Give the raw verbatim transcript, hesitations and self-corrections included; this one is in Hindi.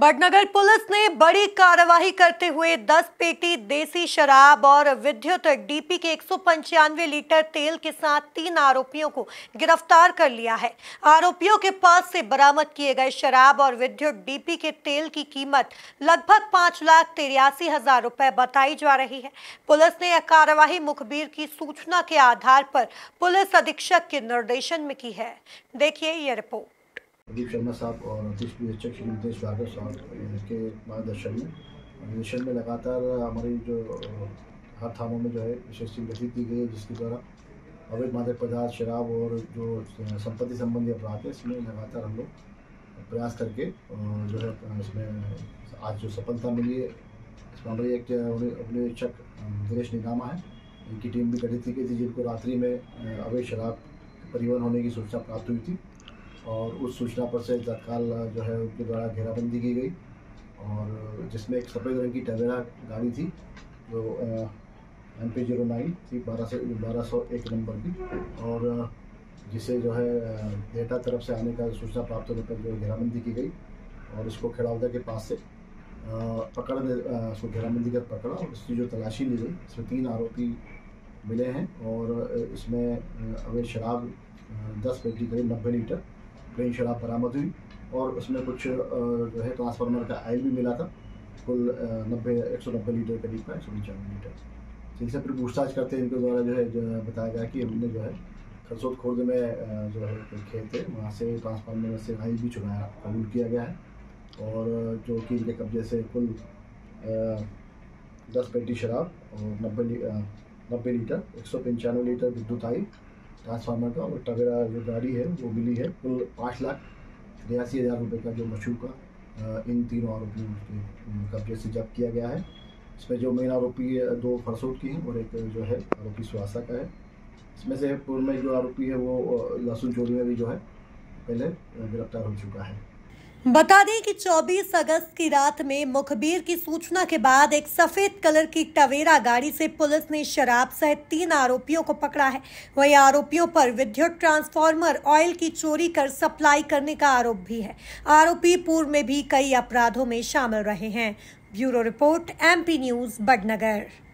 बड़नगर पुलिस ने बड़ी कार्रवाई करते हुए दस पेटी देसी शराब और विद्युत डीपी के एक सौ पंचानवे लीटर तेल के साथ तीन आरोपियों को गिरफ्तार कर लिया है। आरोपियों के पास से बरामद किए गए शराब और विद्युत डीपी के तेल की कीमत लगभग पाँच लाख तिरासी हजार रुपये बताई जा रही है। पुलिस ने यह कार्रवाई मुखबिर की सूचना के आधार पर पुलिस अधीक्षक के निर्देशन में की है। देखिए ये रिपोर्ट। प्रदीप शर्मा साहब और अध्यक्ष नितेश यादव साहब इसके मार्गदर्शन में निर्देशन में लगातार हमारी जो हाथ थामों में जो है विशेष टीम गठित की गई है, जिसके द्वारा अवैध मादक पदार्थ, शराब और जो संपत्ति संबंधी अपराध है, इसमें लगातार हम लोग प्रयास करके जो है इसमें आज जो सफलता मिली है। इसमें हमारे एक उपनिरीक्षक दिनेश निगामा है, इनकी टीम भी गठित की गई थी, जिनको रात्रि में अवैध शराब परिवहन होने की सूचना प्राप्त हुई थी और उस सूचना पर से तत्काल जो है उनके द्वारा घेराबंदी की गई, और जिसमें एक सफ़ेद रंग की टवेरा गाड़ी थी जो एम पी जीरो नाइन थी बारह सौ बारह सौ एक नंबर की, और जिसे जो है डेटा तरफ से आने का सूचना प्राप्त होने पर जो घेराबंदी की गई और इसको खेड़ावदा के पास से पकड़ उसको घेराबंदी कर पकड़ा और उसकी जो तलाशी ली गई, इसमें तीन आरोपी मिले हैं और इसमें अवैध शराब दस पेटी करीब नब्बे लीटर प्लेन शराब बरामद हुई और उसमें कुछ जो है ट्रांसफार्मर का आयल भी मिला था, कुल नब्बे एक सौ नब्बे लीटर करीब का एक सौ पचानवे लीटर। जिनसे फिर पूछताछ करते हैं, इनके द्वारा जो है जो बताया गया कि हमने जो है खरसोद खुर्ज में जो है खेत थे, वहाँ से ट्रांसफार्मर से आयल भी चुराया, कबूल किया गया है, और जो कि इनके कब्जे से कुल दस पेटी शराब और नब्बे नब्बे लीटर एक सौ पंचानवे लीटर विद्युत आयल ट्रांसफार्मर का और टवेरा जो गाड़ी है वो मिली है, कुल पाँच लाख तिरासी हज़ार रुपये का जो मशहूर का इन तीनों आरोपियों के कब्जे से जब्त किया गया है। इसमें जो मेन आरोपी दो खरसोद की हैं और एक जो है आरोपी सुहासा का है। इसमें से पूर्व में जो आरोपी है वो यासून चोरी में भी जो है पहले गिरफ्तार हो चुका है। बता दें कि चौबीस अगस्त की रात में मुखबिर की सूचना के बाद एक सफेद कलर की टवेरा गाड़ी से पुलिस ने शराब सहित तीन आरोपियों को पकड़ा है। वहीं आरोपियों पर विद्युत ट्रांसफार्मर ऑयल की चोरी कर सप्लाई करने का आरोप भी है। आरोपी पूर्व में भी कई अपराधों में शामिल रहे हैं। Bureau report MP news Badnagar.